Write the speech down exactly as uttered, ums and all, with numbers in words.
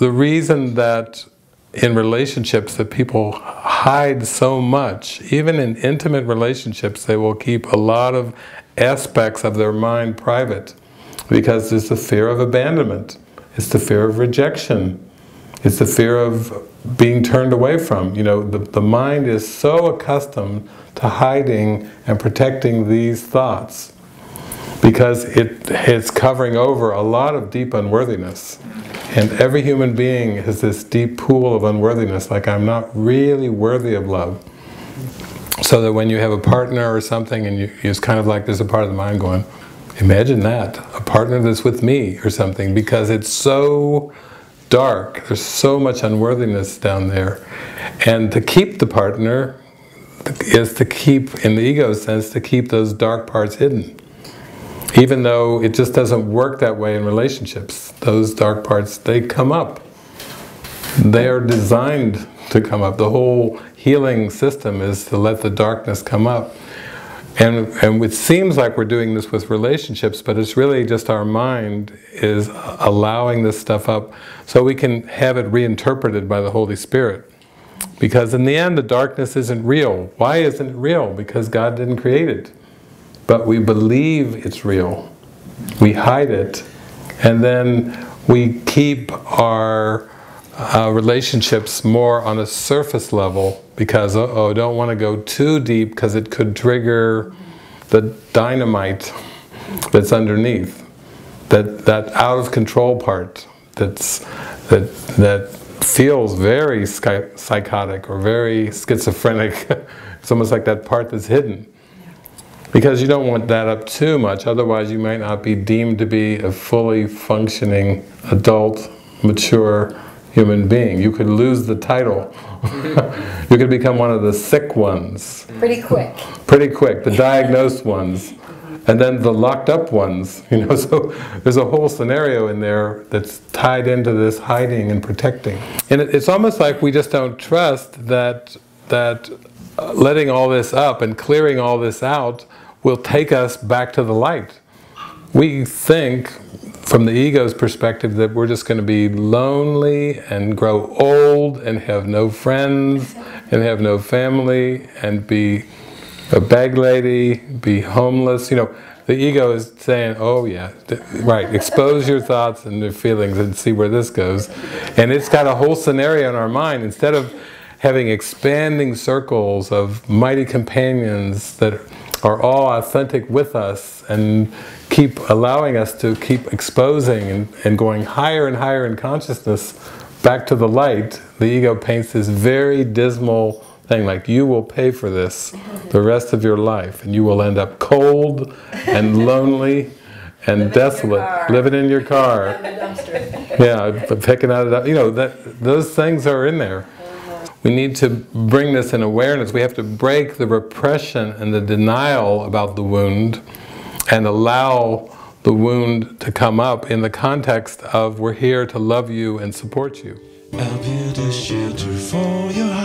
the reason that in relationships that people hide so much, even in intimate relationships, they will keep a lot of aspects of their mind private, because there's the fear of abandonment, it's the fear of rejection, it's the fear of being turned away from. You know, the, the mind is so accustomed to hiding and protecting these thoughts, because it, it's covering over a lot of deep unworthiness. And every human being has this deep pool of unworthiness, like I'm not really worthy of love. So that when you have a partner or something, and you, it's kind of like there's a part of the mind going, imagine that, a partner that's with me or something, because it's so dark, there's so much unworthiness down there. And to keep the partner is to keep, in the ego sense, to keep those dark parts hidden. Even though it just doesn't work that way in relationships, those dark parts, they come up. They are designed to come up. The whole healing system is to let the darkness come up. And, and it seems like we're doing this with relationships, but it's really just our mind is allowing this stuff up so we can have it reinterpreted by the Holy Spirit. Because in the end, the darkness isn't real. Why isn't it real? Because God didn't create it. But we believe it's real. We hide it, and then we keep our uh, relationships more on a surface level, because uh oh, don't want to go too deep, because it could trigger the dynamite that's underneath, that that out of control part that's that that feels very psychotic or very schizophrenic. It's almost like that part that's hidden. Because you don't want that up too much, otherwise you might not be deemed to be a fully functioning, adult, mature human being. You could lose the title. You could become one of the sick ones. Pretty quick. Pretty quick, the diagnosed ones. And then the locked up ones, you know, so there's a whole scenario in there that's tied into this hiding and protecting. And it, it's almost like we just don't trust that, that letting all this up and clearing all this out will take us back to the light. We think, from the ego's perspective, that we're just going to be lonely and grow old and have no friends and have no family and be a bag lady, be homeless. You know, the ego is saying, oh yeah, right, expose your thoughts and your feelings and see where this goes. And it's got a whole scenario in our mind. Instead of having expanding circles of mighty companions that are all authentic with us and keep allowing us to keep exposing and, and going higher and higher in consciousness back to the light, the ego paints this very dismal thing, like you will pay for this the rest of your life, and you will end up cold and lonely and living desolate, living in your car. Yeah, picking out of, you know, that those things are in there. We need to bring this in awareness. We have to break the repression and the denial about the wound and allow the wound to come up in the context of, we're here to love you and support you. I'm here to shelter for your heart.